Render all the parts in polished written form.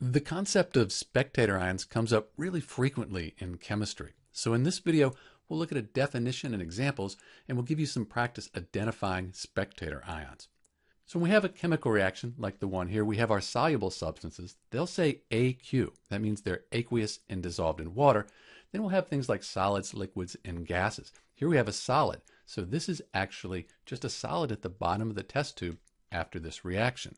The concept of spectator ions comes up really frequently in chemistry. So in this video, we'll look at a definition and examples, and we'll give you some practice identifying spectator ions. So when we have a chemical reaction like the one here, we have our soluble substances. They'll say AQ. That means they're aqueous and dissolved in water. Then we'll have things like solids, liquids, and gases. Here we have a solid. So this is actually just a solid at the bottom of the test tube after this reaction.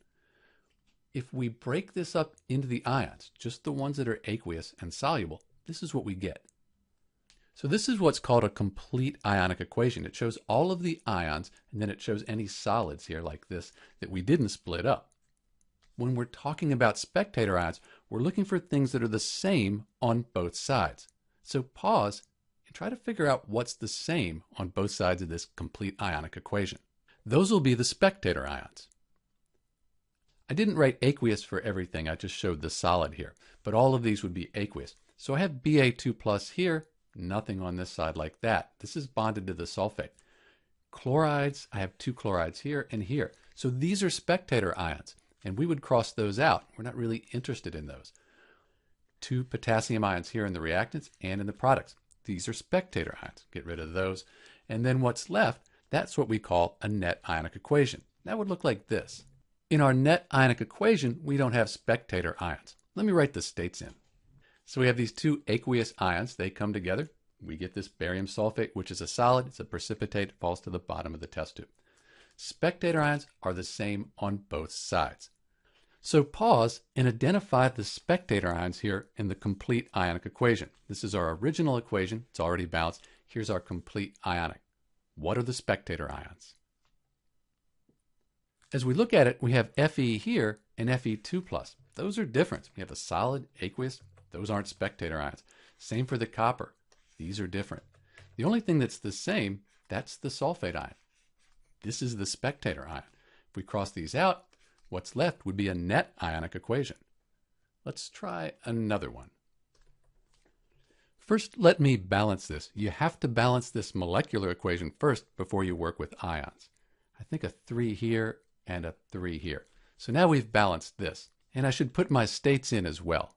If we break this up into the ions, just the ones that are aqueous and soluble, this is what we get. So this is what's called a complete ionic equation. It shows all of the ions, and then it shows any solids here like this that we didn't split up. When we're talking about spectator ions, we're looking for things that are the same on both sides. So pause and try to figure out what's the same on both sides of this complete ionic equation. Those will be the spectator ions. I didn't write aqueous for everything, I just showed the solid here, but all of these would be aqueous. So I have Ba2+ here, nothing on this side like that. This is bonded to the sulfate. Chlorides, I have two chlorides here and here. So these are spectator ions, and we would cross those out. We're not really interested in those. Two potassium ions here in the reactants and in the products. These are spectator ions. Get rid of those. And then what's left, that's what we call a net ionic equation. That would look like this. In our net ionic equation, we don't have spectator ions. Let me write the states in. So we have these two aqueous ions. They come together. We get this barium sulfate, which is a solid. It's a precipitate. It falls to the bottom of the test tube. Spectator ions are the same on both sides. So pause and identify the spectator ions here in the complete ionic equation. This is our original equation. It's already balanced. Here's our complete ionic. What are the spectator ions? As we look at it, we have Fe here and Fe2+. Those are different. We have a solid, aqueous. Those aren't spectator ions. Same for the copper. These are different. The only thing that's the same, that's the sulfate ion. This is the spectator ion. If we cross these out, what's left would be a net ionic equation. Let's try another one. First, let me balance this. You have to balance this molecular equation first before you work with ions. I think a 3 here and a 3 here. So now we've balanced this, and I should put my states in as well.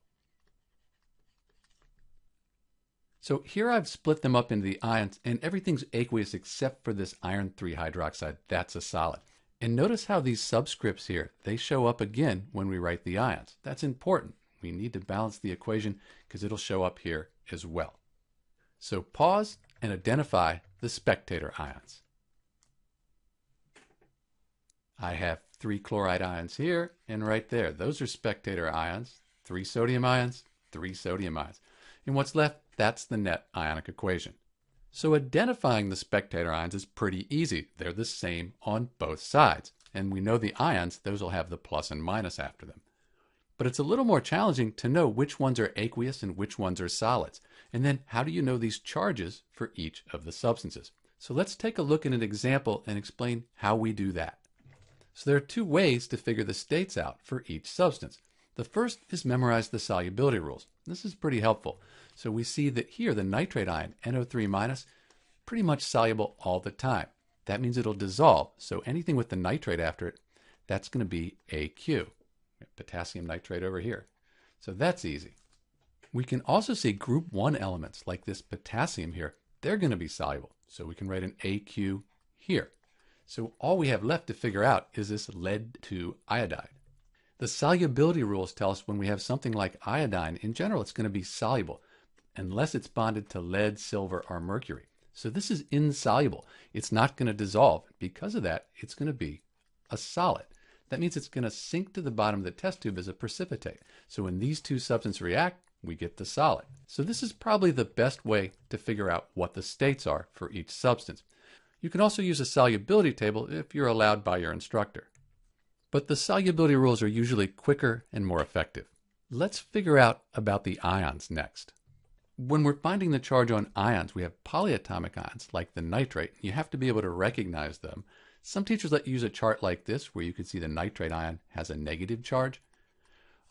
So here I've split them up into the ions, and everything's aqueous except for this iron 3 hydroxide. That's a solid. And notice how these subscripts here, they show up again when we write the ions. That's important. We need to balance the equation because it'll show up here as well. So pause and identify the spectator ions. I have 3 chloride ions here and right there. Those are spectator ions. 3 sodium ions, 3 sodium ions. And what's left, that's the net ionic equation. So identifying the spectator ions is pretty easy. They're the same on both sides. And we know the ions, those will have the plus and minus after them. But it's a little more challenging to know which ones are aqueous and which ones are solids. And then how do you know these charges for each of the substances? So let's take a look at an example and explain how we do that. So there are two ways to figure the states out for each substance. The first is memorize the solubility rules. This is pretty helpful. So we see that here the nitrate ion, NO3-, pretty much soluble all the time. That means it'll dissolve. So anything with the nitrate after it, that's going to be AQ. Potassium nitrate over here. So that's easy. We can also see group 1 elements like this potassium here. They're going to be soluble. So we can write an AQ here. So all we have left to figure out is this lead-2-iodide. The solubility rules tell us when we have something like iodine, in general, it's going to be soluble unless it's bonded to lead, silver, or mercury. So this is insoluble. It's not going to dissolve. Because of that, it's going to be a solid. That means it's going to sink to the bottom of the test tube as a precipitate. So when these two substances react, we get the solid. So this is probably the best way to figure out what the states are for each substance. You can also use a solubility table if you're allowed by your instructor. But the solubility rules are usually quicker and more effective. Let's figure out about the ions next. When we're finding the charge on ions, we have polyatomic ions like the nitrate. You have to be able to recognize them. Some teachers let you use a chart like this where you can see the nitrate ion has a negative charge.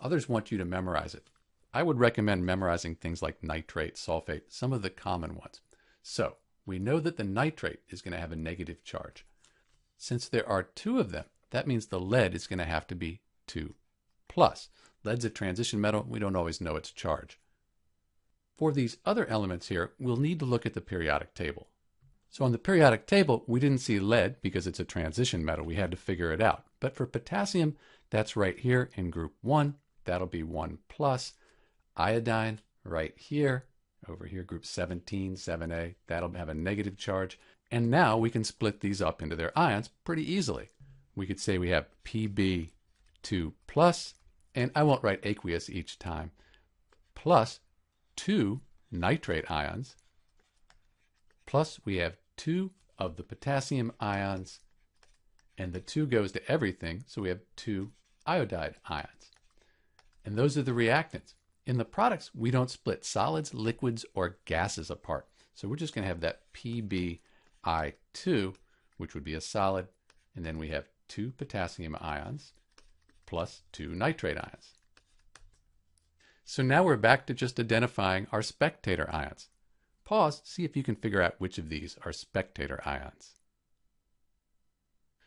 Others want you to memorize it. I would recommend memorizing things like nitrate, sulfate, some of the common ones. So, we know that the nitrate is going to have a negative charge. Since there are 2 of them, that means the lead is going to have to be 2+. Lead's a transition metal. We don't always know its charge. For these other elements here, we'll need to look at the periodic table. So on the periodic table, we didn't see lead because it's a transition metal. We had to figure it out. But for potassium, that's right here in group 1. That'll be 1 plus. Iodine right here, over here, group 17, 7A. That'll have a negative charge. And now we can split these up into their ions pretty easily. We could say we have Pb2 plus, and I won't write aqueous each time, plus 2 nitrate ions, plus we have 2 of the potassium ions, and the 2 goes to everything, so we have 2 iodide ions. And those are the reactants. In the products, we don't split solids, liquids, or gases apart. So we're just going to have that PbI2, which would be a solid, and then we have 2 potassium ions plus 2 nitrate ions. So now we're back to just identifying our spectator ions. Pause, see if you can figure out which of these are spectator ions.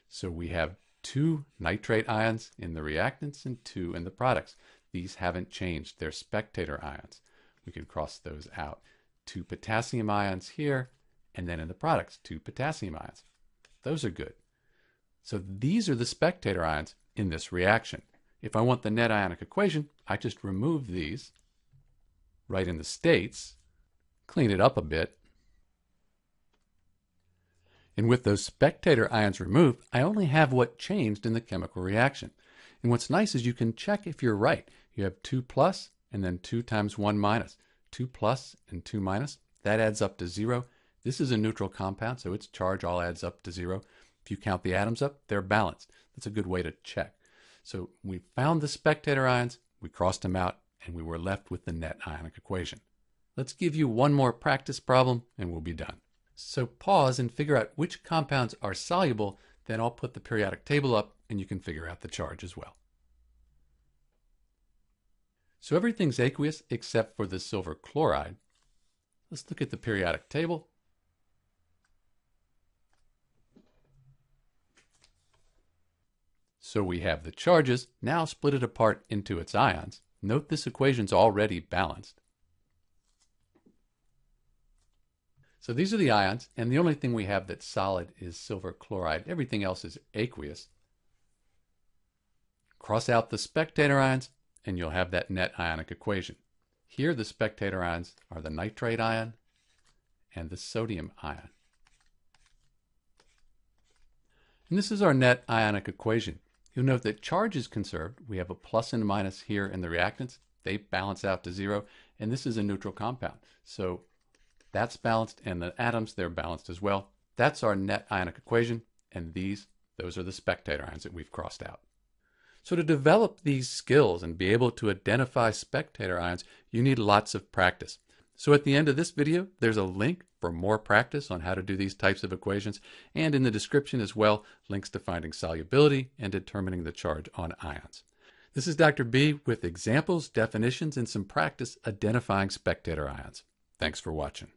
So we have 2 nitrate ions in the reactants and 2 in the products. These haven't changed, they're spectator ions. We can cross those out. 2 potassium ions here, and then in the products, 2 potassium ions. Those are good. So these are the spectator ions in this reaction. If I want the net ionic equation, I just remove these, write in the states, clean it up a bit. And with those spectator ions removed, I only have what changed in the chemical reaction. And what's nice is you can check if you're right. You have 2 plus and then 2 times 1 minus. 2 plus and 2 minus, that adds up to 0. This is a neutral compound, so its charge all adds up to 0. If you count the atoms up, they're balanced. That's a good way to check. So we found the spectator ions, we crossed them out, and we were left with the net ionic equation. Let's give you one more practice problem, and we'll be done. So pause and figure out which compounds are soluble, then I'll put the periodic table up, and you can figure out the charge as well. So everything's aqueous except for the silver chloride. Let's look at the periodic table. So we have the charges, now split it apart into its ions. Note this equation's already balanced. So these are the ions, and the only thing we have that's solid is silver chloride. Everything else is aqueous. Cross out the spectator ions, and you'll have that net ionic equation. Here the spectator ions are the nitrate ion and the sodium ion. And this is our net ionic equation. You'll note that charge is conserved. We have a plus and a minus here in the reactants. They balance out to 0, and this is a neutral compound. So that's balanced, and the atoms, they're balanced as well. That's our net ionic equation, and those are the spectator ions that we've crossed out. So to develop these skills and be able to identify spectator ions, you need lots of practice. So at the end of this video, there's a link for more practice on how to do these types of equations, and in the description as well, links to finding solubility and determining the charge on ions. This is Dr. B with examples, definitions, and some practice identifying spectator ions. Thanks for watching.